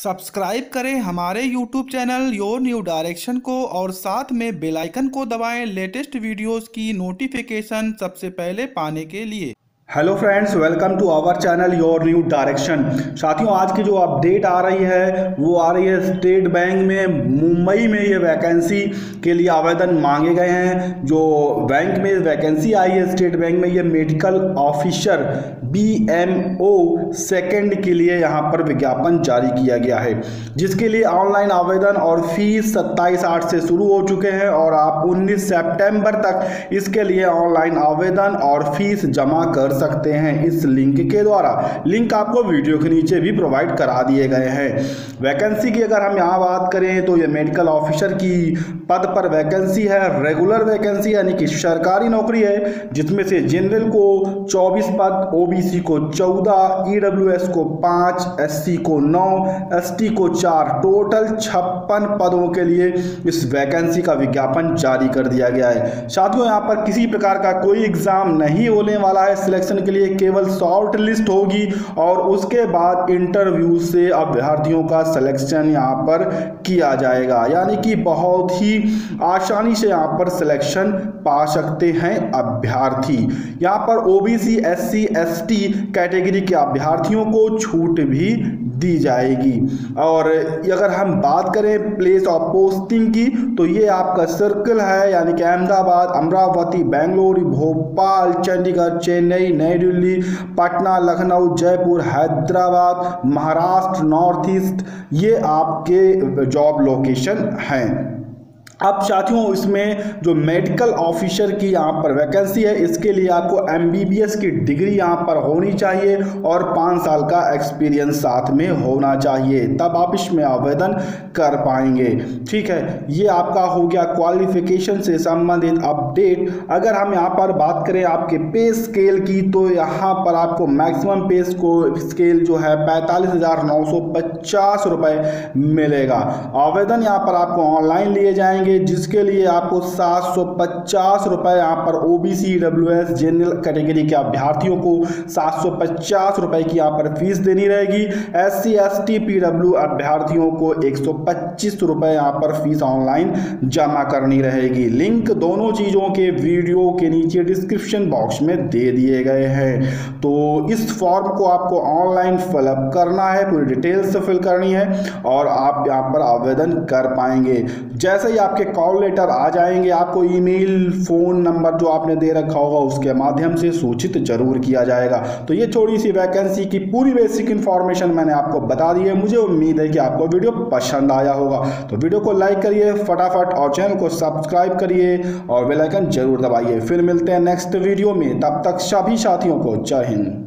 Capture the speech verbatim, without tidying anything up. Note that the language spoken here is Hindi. सब्सक्राइब करें हमारे YouTube channel your new direction को और साथ में बेल आइकन को दबाएं लेटेस्ट वीडियोस की नोटिफिकेशन सबसे पहले पाने के लिए। Hello friends, welcome to our channel your new direction. साथियों, आज की जो अपडेट आ रही है वो आ रही है स्टेट बैंक में मुंबई में ये वैकेंसी के लिए आवेदन मांगे गए हैं। जो बैंक में वैकेंसी आई है स्टेट बैंक में, ये medical officer B M O second के लिए यहाँ पर विज्ञापन जारी किया गया है, जिसके लिए ऑनलाइन आवेदन और फीस सत्ताईस आठ से शुरू हो चुके हैं और आप उन्नीस सेप्टेम्बर तक इसके लिए ऑनलाइन आवेदन और फीस जमा कर सकते हैं इस लिंक के द्वारा। लिंक आपको वीडियो के नीचे भी प्रोवाइड करा दिए गए हैं। वैकेंसी की अगर हम यहाँ बात करें तो ये मेडिकल ऑफिसर की पद पर वैकेंसी है, रेगुलर वैकेंसी यानी कि सरकारी नौकरी है, जिसमें से जनरल को चौबीस पद, ओबीसी को चौदह, ईडब्ल्यूएस को पाँच, एससी को नौ, एसटी को चार, टोटल छप्पन पदों के लिए इस वैकेंसी का विज्ञापन जारी कर दिया गया है। साथियों, यहाँ पर किसी प्रकार का कोई एग्जाम नहीं होने वाला है। सिलेक्शन के लिए केवल शॉर्ट लिस्ट होगी और उसके बाद इंटरव्यू से अभ्यर्थियों का सिलेक्शन यहाँ पर किया जाएगा, यानी कि बहुत ही आसानी से यहाँ पर सिलेक्शन पा सकते हैं अभ्यर्थी। यहाँ पर ओबीसी, एससी, एसटी कैटेगरी के अभ्यर्थियों को छूट भी दी जाएगी। और अगर हम बात करें प्लेस ऑफ पोस्टिंग की, तो ये आपका सर्कल है, यानी कि अहमदाबाद, अमरावती, बेंगलोर, भोपाल, चंडीगढ़, चेन्नई, नई दिल्ली, पटना, लखनऊ, जयपुर, हैदराबाद, महाराष्ट्र, नॉर्थ ईस्ट, ये आपके जॉब लोकेशन हैं। अब साथियों, इसमें जो मेडिकल ऑफिसर की यहाँ पर वैकेंसी है, इसके लिए आपको एम बी बी एस की डिग्री यहाँ पर होनी चाहिए और पाँच साल का एक्सपीरियंस साथ में होना चाहिए, तब आप इसमें आवेदन कर पाएंगे। ठीक है, ये आपका हो गया क्वालिफिकेशन से संबंधित अपडेट। अगर हम यहाँ पर बात करें आपके पे स्केल की, तो यहाँ पर आपको मैक्सिमम पे को स्केल जो है पैंतालीस हज़ार नौ सौ पचास रुपये मिलेगा। आवेदन यहाँ पर आपको ऑनलाइन लिए जाएंगे, जिसके लिए आपको सात सौ पचास रुपए यहाँ पर ओबीसी, डब्ल्यूएस, जनरल कैटेगरी के अभ्यर्थियों को सात सौ पचास रुपए की यहाँ पर फीस देनी रहेगी। एससी, एसटी, पीडब्ल्यू अभ्यर्थियों को एक सौ पच्चीस रुपए यहाँ पर फीस ऑनलाइन जमा करनी रहेगी। लिंक दोनों चीजों के वीडियो के नीचे डिस्क्रिप्शन बॉक्स में दे दिए गए हैं। तो इस फॉर्म को आपको ऑनलाइन फिलअप करना है, पूरी डिटेल्स फिल करनी है और आप यहाँ पर आवेदन कर पाएंगे। जैसे ही आपके कॉल लेटर आ जाएंगे, आपको ईमेल, फ़ोन नंबर जो आपने दे रखा होगा उसके माध्यम से सूचित जरूर किया जाएगा। तो ये छोटी सी वैकेंसी की पूरी बेसिक इन्फॉर्मेशन मैंने आपको बता दी है। मुझे उम्मीद है कि आपको वीडियो पसंद आया होगा। तो वीडियो को लाइक करिए फटाफट और चैनल को सब्सक्राइब करिए और बेल आइकन जरूर दबाइए। फिर मिलते हैं नेक्स्ट वीडियो में, तब तक सभी साथियों को जय हिंद।